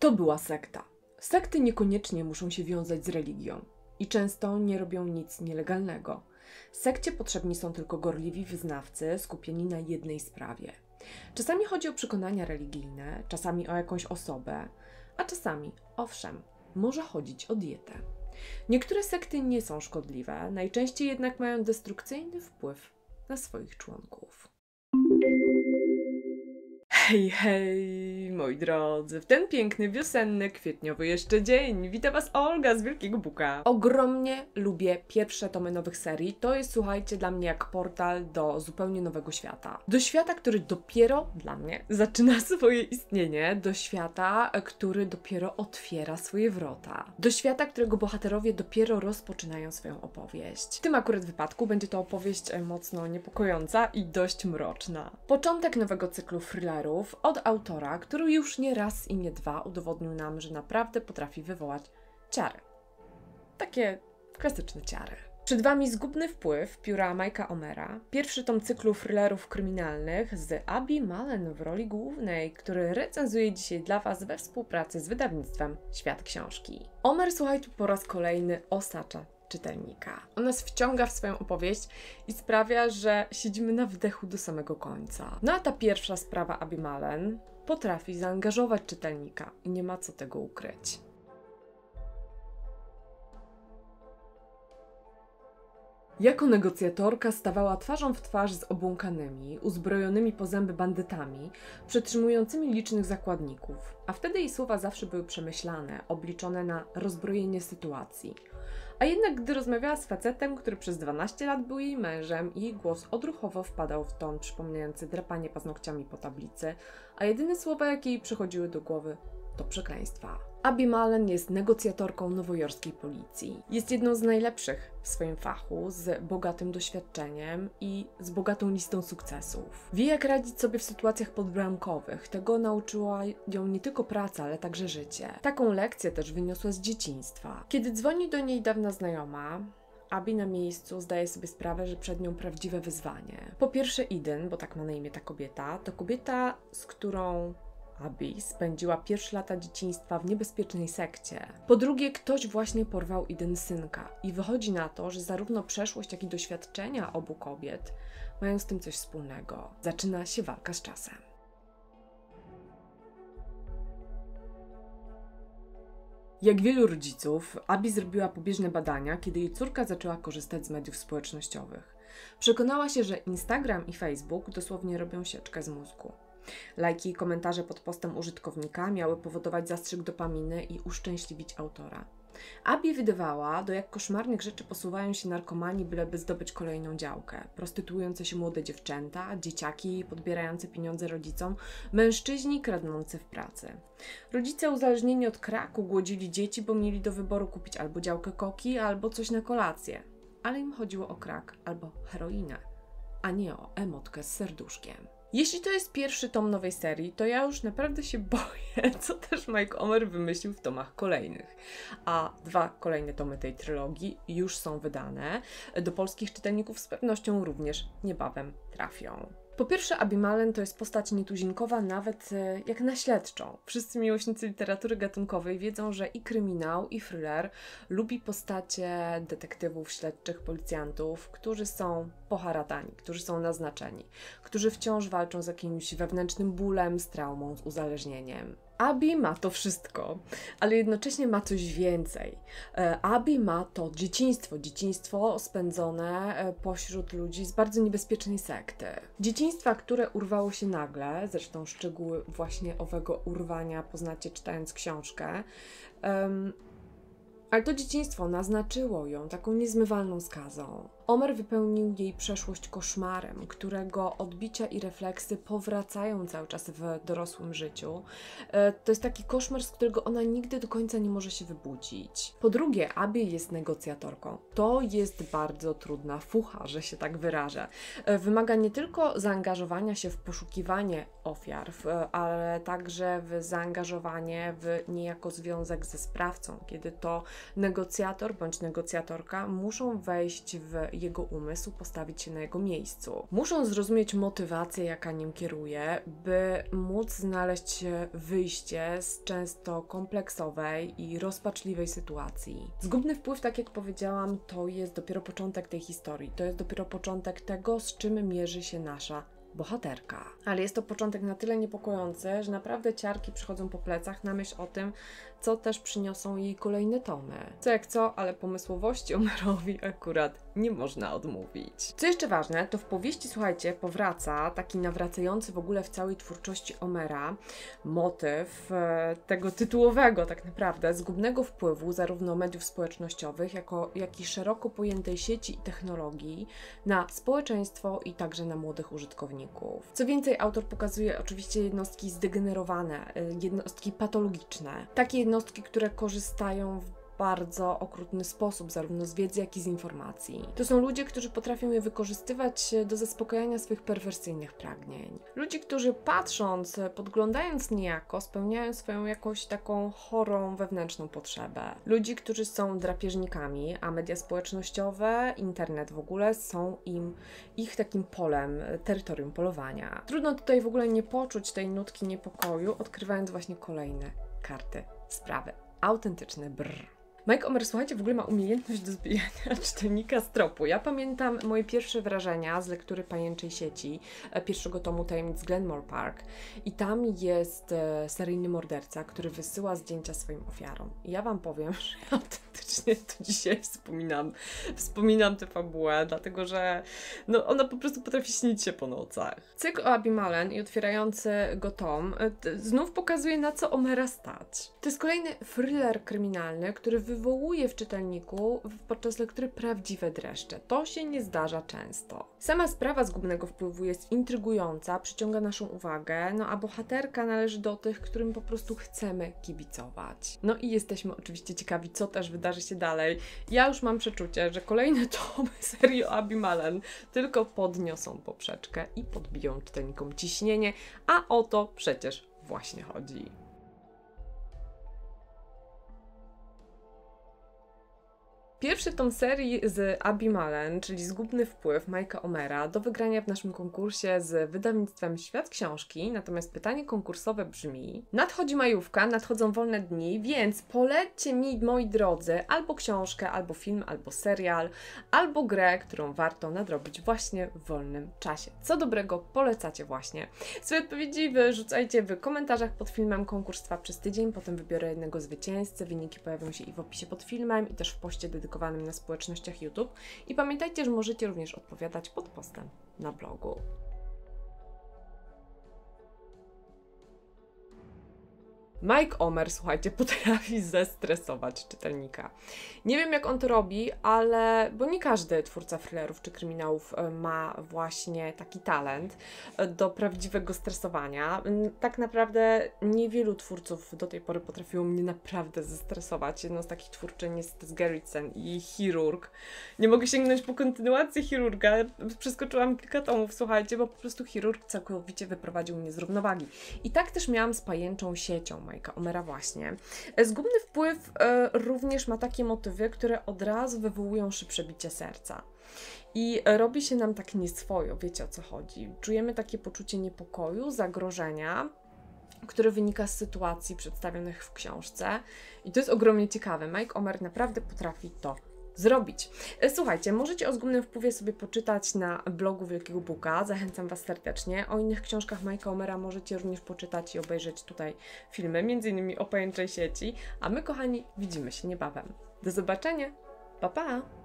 To była sekta. Sekty niekoniecznie muszą się wiązać z religią i często nie robią nic nielegalnego. Sekcie potrzebni są tylko gorliwi wyznawcy skupieni na jednej sprawie. Czasami chodzi o przekonania religijne, czasami o jakąś osobę, a czasami, owszem, może chodzić o dietę. Niektóre sekty nie są szkodliwe, najczęściej jednak mają destrukcyjny wpływ na swoich członków. Hej, hej, moi drodzy, w ten piękny, wiosenny, kwietniowy jeszcze dzień. Witam Was, Olga z Wielkiego Buka. Ogromnie lubię pierwsze tomy nowych serii. To jest, słuchajcie, dla mnie jak portal do zupełnie nowego świata. Do świata, który dopiero dla mnie zaczyna swoje istnienie. Do świata, który dopiero otwiera swoje wrota. Do świata, którego bohaterowie dopiero rozpoczynają swoją opowieść. W tym akurat wypadku będzie to opowieść mocno niepokojąca i dość mroczna. Początek nowego cyklu thrillerów od autora, który już nie raz i nie dwa udowodnił nam, że naprawdę potrafi wywołać ciary. Takie klasyczne ciary. Przed Wami Zgubny wpływ pióra Mike'a Omera, pierwszy tom cyklu thrillerów kryminalnych z Abby Mullen w roli głównej, który recenzuje dzisiaj dla Was we współpracy z wydawnictwem Świat Książki. Omer, słuchajcie, po raz kolejny osacza czytelnika. On nas wciąga w swoją opowieść i sprawia, że siedzimy na wdechu do samego końca. No a ta pierwsza sprawa Abby Mullen potrafi zaangażować czytelnika i nie ma co tego ukryć. Jako negocjatorka stawała twarzą w twarz z obłąkanymi, uzbrojonymi po zęby bandytami, przetrzymującymi licznych zakładników, a wtedy jej słowa zawsze były przemyślane, obliczone na rozbrojenie sytuacji. A jednak gdy rozmawiała z facetem, który przez 12 lat był jej mężem, jej głos odruchowo wpadał w ton przypominający drapanie paznokciami po tablicy, a jedyne słowa, jakie jej przychodziły do głowy, to przekleństwa. Abby Mullen jest negocjatorką nowojorskiej policji. Jest jedną z najlepszych w swoim fachu, z bogatym doświadczeniem i z bogatą listą sukcesów. Wie, jak radzić sobie w sytuacjach podbramkowych. Tego nauczyła ją nie tylko praca, ale także życie. Taką lekcję też wyniosła z dzieciństwa. Kiedy dzwoni do niej dawna znajoma, Abby na miejscu zdaje sobie sprawę, że przed nią prawdziwe wyzwanie. Po pierwsze Eden, bo tak ma na imię ta kobieta, to kobieta, z którą Abby spędziła pierwsze lata dzieciństwa w niebezpiecznej sekcie. Po drugie, ktoś właśnie porwał Eden synka i wychodzi na to, że zarówno przeszłość, jak i doświadczenia obu kobiet mają z tym coś wspólnego. Zaczyna się walka z czasem. Jak wielu rodziców, Abby zrobiła pobieżne badania, kiedy jej córka zaczęła korzystać z mediów społecznościowych. Przekonała się, że Instagram i Facebook dosłownie robią sieczkę z mózgu. Lajki i komentarze pod postem użytkownika miały powodować zastrzyk dopaminy i uszczęśliwić autora. Abby wydawała, do jak koszmarnych rzeczy posuwają się narkomani, byleby zdobyć kolejną działkę. Prostytuujące się młode dziewczęta, dzieciaki podbierające pieniądze rodzicom, mężczyźni kradnący w pracy. Rodzice uzależnieni od kraku głodzili dzieci, bo mieli do wyboru kupić albo działkę koki, albo coś na kolację. Ale im chodziło o krak albo heroinę, a nie o emotkę z serduszkiem. Jeśli to jest pierwszy tom nowej serii, to ja już naprawdę się boję, co też Mike Omer wymyślił w tomach kolejnych. A dwa kolejne tomy tej trylogii już są wydane. Do polskich czytelników z pewnością również niebawem trafią. Po pierwsze, Abby Mullen to jest postać nietuzinkowa nawet jak na śledczą. Wszyscy miłośnicy literatury gatunkowej wiedzą, że i kryminał, i thriller lubi postacie detektywów, śledczych, policjantów, którzy są poharatani, którzy są naznaczeni, którzy wciąż walczą z jakimś wewnętrznym bólem, z traumą, z uzależnieniem. Abby ma to wszystko, ale jednocześnie ma coś więcej. Abby ma to dzieciństwo spędzone pośród ludzi z bardzo niebezpiecznej sekty. Dzieciństwa, które urwało się nagle, zresztą szczegóły właśnie owego urwania poznacie czytając książkę, ale to dzieciństwo naznaczyło ją taką niezmywalną skazą. Omer wypełnił jej przeszłość koszmarem, którego odbicia i refleksy powracają cały czas w dorosłym życiu. To jest taki koszmar, z którego ona nigdy do końca nie może się wybudzić. Po drugie, Abby jest negocjatorką. To jest bardzo trudna fucha, że się tak wyrażę. Wymaga nie tylko zaangażowania się w poszukiwanie ofiar, ale także w zaangażowanie w niejako związek ze sprawcą, kiedy to negocjator bądź negocjatorka muszą wejść w jego umysł, postawić się na jego miejscu. Muszą zrozumieć motywację, jaka nim kieruje, by móc znaleźć wyjście z często kompleksowej i rozpaczliwej sytuacji. Zgubny wpływ, tak jak powiedziałam, to jest dopiero początek tej historii, to jest dopiero początek tego, z czym mierzy się nasza bohaterka. Ale jest to początek na tyle niepokojący, że naprawdę ciarki przychodzą po plecach na myśl o tym, co też przyniosą jej kolejne tomy. Co jak co, ale pomysłowości Omerowi akurat nie można odmówić. Co jeszcze ważne, to w powieści, słuchajcie, powraca taki nawracający w ogóle w całej twórczości Omera motyw tego tytułowego tak naprawdę, zgubnego wpływu zarówno mediów społecznościowych, jak i szeroko pojętej sieci i technologii na społeczeństwo i także na młodych użytkowników. Co więcej, autor pokazuje oczywiście jednostki zdegenerowane, jednostki patologiczne. Takie jednostki, które korzystają w bardzo okrutny sposób, zarówno z wiedzy, jak i z informacji. To są ludzie, którzy potrafią je wykorzystywać do zaspokajania swoich perwersyjnych pragnień. Ludzie, którzy patrząc, podglądając niejako, spełniają swoją jakąś taką chorą wewnętrzną potrzebę. Ludzi, którzy są drapieżnikami, a media społecznościowe, internet w ogóle są ich takim polem, terytorium polowania. Trudno tutaj w ogóle nie poczuć tej nutki niepokoju, odkrywając właśnie kolejne karty sprawy. Autentyczny brrr. Mike Omer, słuchajcie, w ogóle ma umiejętność do zbijania czytelnika z tropu. Ja pamiętam moje pierwsze wrażenia z lektury Pajęczej Sieci, pierwszego tomu Tajemnic Glenmore Park, i tam jest seryjny morderca, który wysyła zdjęcia swoim ofiarom. I ja wam powiem, że autentycznie to dzisiaj wspominam tę fabułę, dlatego że no, ona po prostu potrafi śnić się po nocach. Cykl o Abby Mullen i otwierający go tom znów pokazuje, na co Omera stać. To jest kolejny thriller kryminalny, który wywołuje w czytelniku podczas lektury prawdziwe dreszcze. To się nie zdarza często. Sama sprawa zgubnego wpływu jest intrygująca, przyciąga naszą uwagę, no a bohaterka należy do tych, którym po prostu chcemy kibicować. No i jesteśmy oczywiście ciekawi, co też wydarzy się dalej. Ja już mam przeczucie, że kolejne tomy serii o Abby Mullen tylko podniosą poprzeczkę i podbiją czytelnikom ciśnienie, a o to przecież właśnie chodzi. Pierwszy tom serii z Abby Mullen, czyli Zgubny wpływ Mike'a Omera, do wygrania w naszym konkursie z wydawnictwem Świat Książki, natomiast pytanie konkursowe brzmi: nadchodzi majówka, nadchodzą wolne dni, więc polećcie mi, moi drodzy, albo książkę, albo film, albo serial, albo grę, którą warto nadrobić właśnie w wolnym czasie. Co dobrego polecacie właśnie? Swoje odpowiedzi wyrzucajcie w komentarzach pod filmem. Konkurs trwa przez tydzień, potem wybiorę jednego zwycięzcę, wyniki pojawią się i w opisie pod filmem, i też w poście dedykowanym na społecznościach YouTube, i pamiętajcie, że możecie również odpowiadać pod postem na blogu. Mike Omer, słuchajcie, potrafi zestresować czytelnika. Nie wiem, jak on to robi, ale bo nie każdy twórca thrillerów czy kryminałów ma właśnie taki talent do prawdziwego stresowania. Tak naprawdę niewielu twórców do tej pory potrafiło mnie naprawdę zestresować. Jedną z takich twórczyń jest Tess Gerritsen i Chirurg. Nie mogę sięgnąć po kontynuację Chirurga. Przeskoczyłam kilka tomów, słuchajcie, bo po prostu Chirurg całkowicie wyprowadził mnie z równowagi. I tak też miałam z Pajęczą Siecią Mike'a Omera właśnie. Zgubny wpływ również ma takie motywy, które od razu wywołują szybsze bicie serca. I robi się nam tak nieswojo, wiecie, o co chodzi. Czujemy takie poczucie niepokoju, zagrożenia, które wynika z sytuacji przedstawionych w książce. I to jest ogromnie ciekawe. Mike Omer naprawdę potrafi to zrobić. Słuchajcie, możecie o Zgubnym wpływie sobie poczytać na blogu Wielkiego Buka, zachęcam Was serdecznie. O innych książkach Mike'a Omera możecie również poczytać i obejrzeć tutaj filmy, m.in. o Pajęczej Sieci, a my, kochani, widzimy się niebawem. Do zobaczenia, pa pa!